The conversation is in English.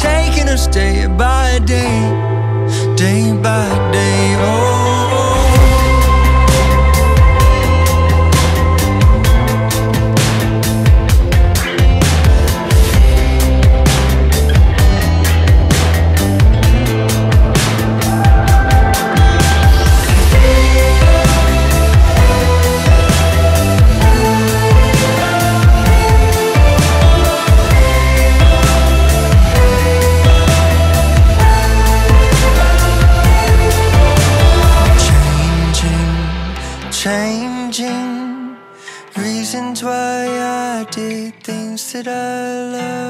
taking us day by day, day by day, oh. Changing reasons why I did things that I love.